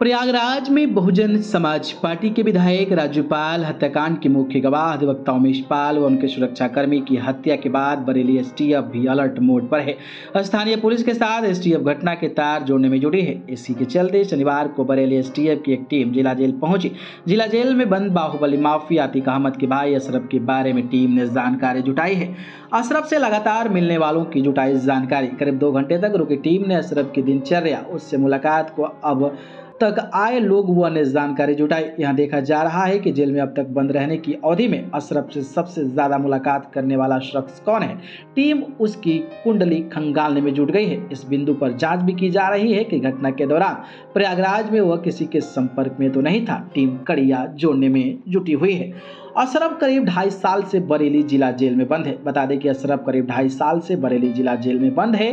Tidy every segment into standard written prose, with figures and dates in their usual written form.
प्रयागराज में बहुजन समाज पार्टी के विधायक राजूपाल हत्याकांड के मुख्य गवाह अधिवक्ता उमेश पाल व उनके सुरक्षाकर्मी की हत्या के बाद बरेली STF भी अलर्ट मोड पर है। स्थानीय पुलिस के साथ STF घटना के तार जोड़ने में जुटी है। इसी के चलते शनिवार को बरेली STF की एक टीम जिला जेल पहुंची। जिला जेल में बंद बाहुबली माफिया अतीक अहमद के भाई अशरफ के बारे में टीम ने जानकारी जुटाई है। अशरफ से लगातार मिलने वालों की जुटाई जानकारी। करीब 2 घंटे तक रुकी टीम ने अशरफ की दिनचर्या, उससे मुलाकात को अब तक आए लोग व अन्य जानकारी जुटाई। यहां देखा जा रहा है कि जेल में अब तक बंद रहने की अवधि में अशरफ से सबसे ज्यादा मुलाकात करने वाला शख्स कौन है। टीम उसकी कुंडली खंगालने में जुट गई है। इस बिंदु पर जांच भी की जा रही है कि घटना के दौरान प्रयागराज में वह किसी के संपर्क में तो नहीं था। टीम कड़ियां जोड़ने में जुटी हुई है। अशरफ करीब 2.5 साल से बरेली जिला जेल में बंद है। बता दें कि अशरफ करीब 2.5 साल से बरेली जिला जेल में बंद है।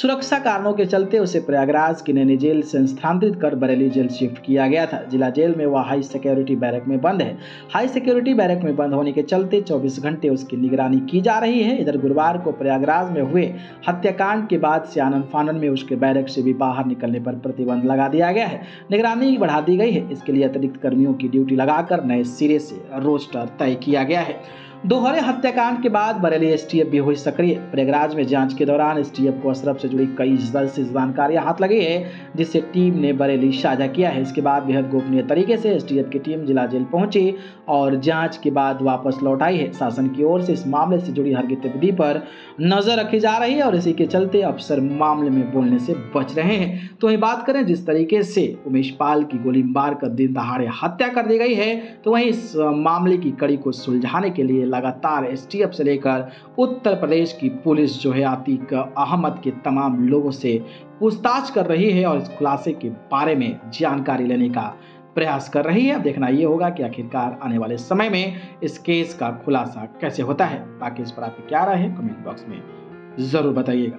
सुरक्षा कारणों के चलते उसे प्रयागराज की नैनी जेल से स्थानांतरित कर बरेली जेल शिफ्ट किया गया था। जिला जेल में वह हाई सिक्योरिटी बैरक में बंद है। हाई सिक्योरिटी बैरक में बंद होने के चलते 24 घंटे उसकी निगरानी की जा रही है। इधर गुरुवार को प्रयागराज में हुए हत्याकांड के बाद से आनन फानन में उसके बैरक से भी बाहर निकलने पर प्रतिबंध लगा दिया गया है। निगरानी बढ़ा दी गई है। इसके लिए अतिरिक्त कर्मियों की ड्यूटी लगाकर नए सिरे से रोस्टर तय किया गया है। दोहरे हत्याकांड के बाद बरेली STF भी हुई सक्रिय। प्रयागराज में जांच के दौरान STF को अशरफ से जुड़ी कई जानकारियां हाथ लगी है, जिससे टीम ने बरेली साझा किया है। इसके बाद बेहद गोपनीय तरीके से STF की टीम जिला जेल पहुंची और जांच के बाद वापस लौट आई है। शासन की ओर से इस मामले से जुड़ी हर गतिविधि पर नजर रखी जा रही है और इसी के चलते अफसर मामले में बोलने से बच रहे हैं। तो वही बात करें, जिस तरीके से उमेश पाल की गोली मारकर दिन दहाड़े हत्या कर दी गई है, तो वहीं इस मामले की कड़ी को सुलझाने के लिए लगातार STF से लेकर उत्तर प्रदेश की पुलिस जो है अतीक अहमद के तमाम लोगों से पूछताछ कर रही है और इस खुलासे के बारे में जानकारी लेने का प्रयास कर रही है। अब देखना यह होगा कि आखिरकार आने वाले समय में इस केस का खुलासा कैसे होता है। बाकी इस पर आपकी क्या राय है, कमेंट बॉक्स में जरूर बताइएगा।